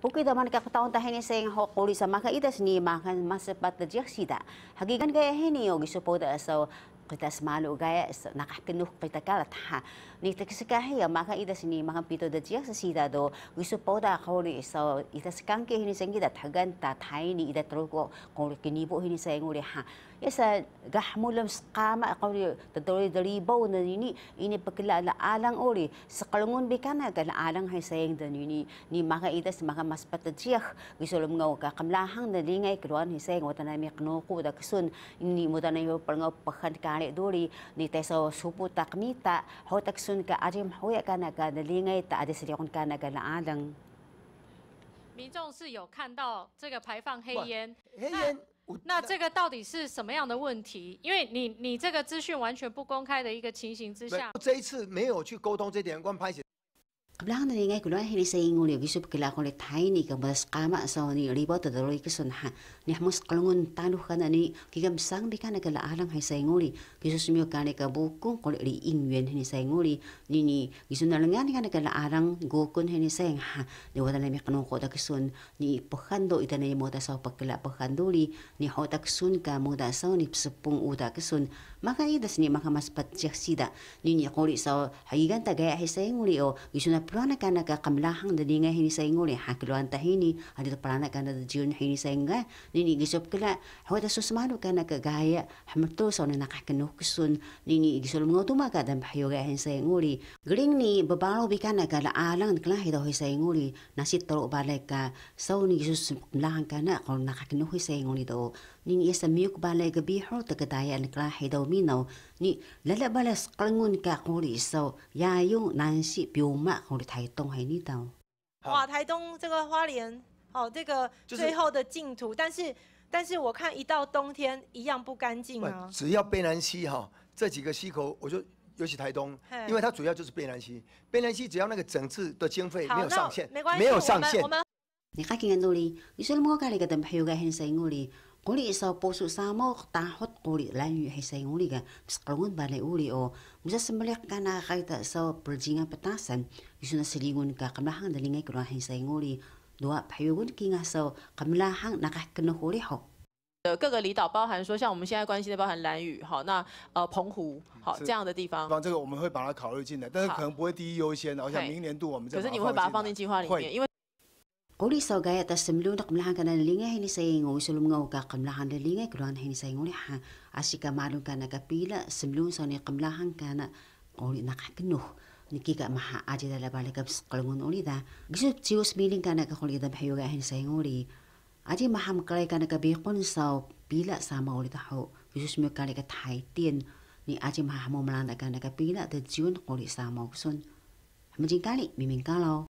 Bukid naman kakataon tayo ni Seng Hokuli sa makaitas ni Makan Masapat na Jaksida. Hagigan kaya hiniyo gisupoda sa kitas malo gaya sa nakapilok kitakalat ha. Nitaksikahaya makaitas ni Makan Pito na Jaksida do gisupoda kawali sa itaskangke hiniseng kita tagan tatay ni idatroko kawali kinibo hiniseng uli ha. Yasa gahmulam skama kawali tadori-doribaw na nini inipakilala alang uli sa kalungon bikanag na alang hiseng na nini ni makaitas Makan mas patadjak gisulom nga kakamlahang nalingay kiluan hiseng wata na miknuku dagsun ni muda na yopalngaw pakan kani duri ni teso supo takmita hotaksun ka arim hoya ka naga nalingay ta adisirikon ka naga naalang 民众是有看到这个排放黑烟，那这个到底是什么样的问题？因为你这个资讯完全不公开的一个情形之下，这一次没有去沟通这点，光拍写。 Kablang na ngay kuno hindi sa inguli gisub kila kuno tayo ni kambas kama sa ni libot at daloy kasunha ni hamus kalungon taluh ka na ni kigamsang di ka nagalaalang hay sa inguli gisusumyo ka ni kabukong kuno li ingwen hindi sa inguli ni ni gisunalangan di ka nagalaalang gokon hindi sa ingha ni wala na may kanungko dakasun ni pakando ita na yung mota sa pagkala pakanduli ni hotaksun ka mota sa ni sepung udakasun makaidas ni makamaspat siya sida ni ni kuli sa hayigan tagaya hay sa inguli o gisunap plana ka nagkakamlahang dalingay hinisay nguli hakiluan tahini adito plana ka nagdadiyon hinisay nga ninigisop kila huwag asusmano ka nagkagaya hamarto sa unang nakakanukusun ninigisulong nga tumaga dan pahiyoga hinisay nguli galing ni babalaw bika nagkalaalang nagkalahitaw hinisay nguli nasitaro balay ka sa unang ka na kung nakakanukusay nguli daw niniisa miyok balay gabiho tagadaya nagkalahitaw minaw ni lalabalas kalangon ka nguli sa yayong nansi piyuma nguli台东还离岛，哇！台东这个花莲，哦，这个最后的净土，但是我看一到冬天一样不干净啊。只要卑南溪哈这几个溪口，我就尤其台东，因为它主要就是卑南溪，卑南溪只要那个整治的经费没有上限，没有上限。你看今年度哩，你说莫家里个灯泡个很生我哩。 Kuli isa puso samo tahot kuli lanyo ay sa inguli ka maskalungon ba na uli o masasambalik ka nakakita sa perjingan patasan gusto na silingon ka kamlahang dalingay kurahin sa inguli doa payugon kinga sa kamlahang nakakanuhuli ho 各个离岛，包含说像我们现在关心的，包含兰屿，好，那澎湖，好这样的地方。这个我们会把它考虑进来，但是可能不会第一优先，我想明年度我们再。可是你会把它放进计划里面，因为。 Kuli sa gaya tas semlunok mlahan ka na lingay ni sa ingo isulum nga uka kamlahan na lingay kuruan ni sa ingo liha asika malung ka nagapila semlun sa ni kamlahan ka na kuli nakakinuh nikika maha aja dala balagab sa kalungon ulida gisup sius miling ka nagkakulida mahiyugahin sa ingo li aja maham kalay ka nagabikon sa pila sama ulida ho gisup miyo kalay ka tahitin ni aja mahamong malanda ka nagapila da jiyon kuli sa mausun hamajing kali miming kalaw